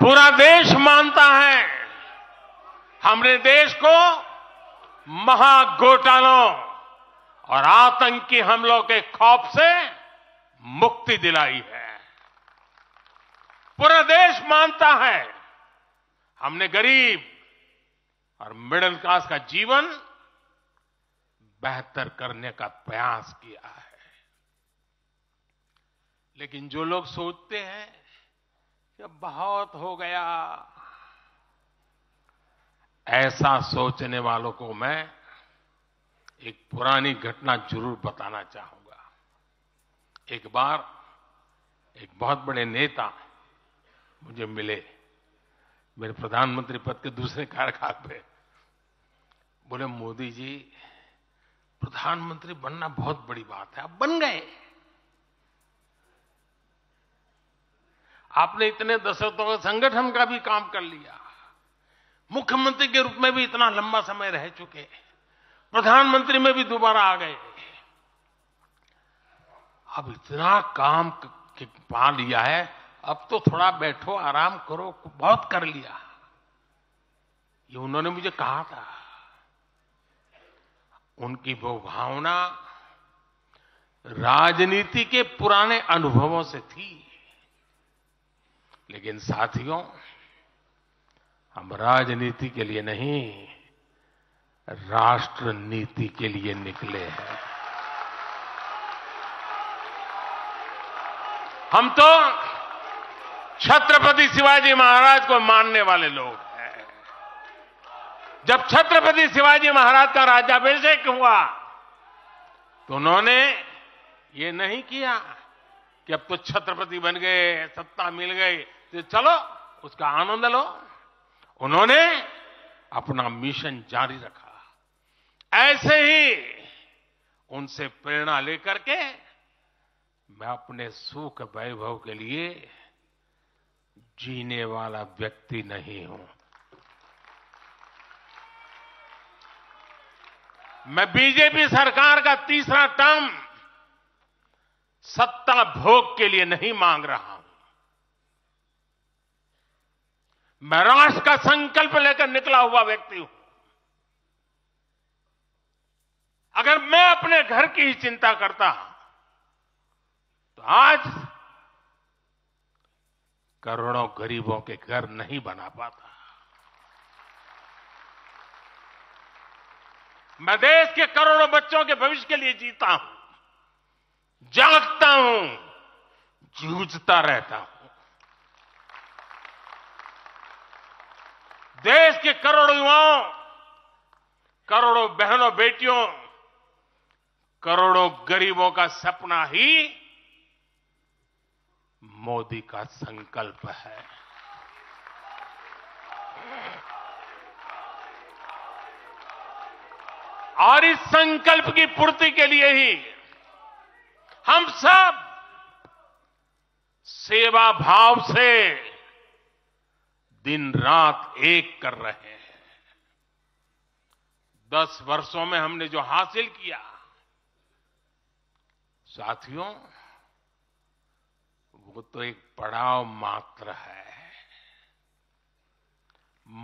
पूरा देश मानता है हमने देश को महाघोटालों और आतंकी हमलों के खौफ से मुक्ति दिलाई है। पूरा देश मानता है हमने गरीब और मिडिल क्लास का जीवन बेहतर करने का प्रयास किया है। लेकिन जो लोग सोचते हैं कि अब बहुत हो गया, ऐसा सोचने वालों को मैं एक पुरानी घटना जरूर बताना चाहूंगा। एक बार एक बहुत बड़े नेता मुझे मिले मेरे प्रधानमंत्री पद के दूसरे कार्यकाल पे। बोले, मोदी जी प्रधानमंत्री बनना बहुत बड़ी बात है, आप बन गए, आपने इतने दशकों के संगठन का भी काम कर लिया, मुख्यमंत्री के रूप में भी इतना लंबा समय रह चुके, प्रधानमंत्री में भी दोबारा आ गए, अब इतना काम पा लिया है, अब तो थोड़ा बैठो, आराम करो, बहुत कर लिया। ये उन्होंने मुझे कहा था। उनकी वो भावना राजनीति के पुराने अनुभवों से थी। लेकिन साथियों, हम राजनीति के लिए नहीं, राष्ट्र नीति के लिए निकले हैं। हम तो छत्रपति शिवाजी महाराज को मानने वाले लोग हैं। जब छत्रपति शिवाजी महाराज का राज्याभिषेक हुआ तो उन्होंने ये नहीं किया कि अब तो छत्रपति बन गए, सत्ता मिल गई तो चलो उसका आनंद लो। उन्होंने अपना मिशन जारी रखा। ऐसे ही उनसे प्रेरणा लेकर के मैं अपने सुख वैभव के लिए जीने वाला व्यक्ति नहीं हूं। मैं बीजेपी सरकार का तीसरा टर्म सत्ता भोग के लिए नहीं मांग रहा हूं। मैं राष्ट्र का संकल्प लेकर निकला हुआ व्यक्ति हूं। अगर मैं अपने घर की ही चिंता करता तो आज करोड़ों गरीबों के घर नहीं बना पाता। मैं देश के करोड़ों बच्चों के भविष्य के लिए जीता हूं, जागता हूं, जूझता रहता हूं। देश के करोड़ों युवाओं, करोड़ों बहनों बेटियों, करोड़ों गरीबों का सपना ही मोदी का संकल्प है। और इस संकल्प की पूर्ति के लिए ही हम सब सेवा भाव से दिन रात एक कर रहे हैं। 10 वर्षों में हमने जो हासिल किया, साथियों, वो तो एक पड़ाव मात्र है।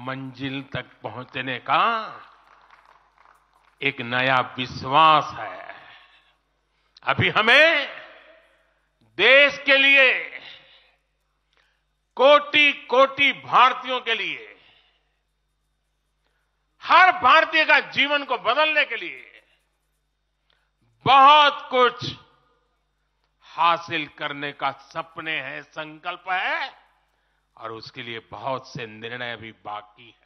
मंजिल तक पहुंचने का एक नया विश्वास है। अभी हमें देश के लिए, कोटि कोटि भारतीयों के लिए, हर भारतीय का जीवन को बदलने के लिए बहुत कुछ हासिल करने का सपने हैं, संकल्प है, और उसके लिए बहुत से निर्णय भी बाकी हैं।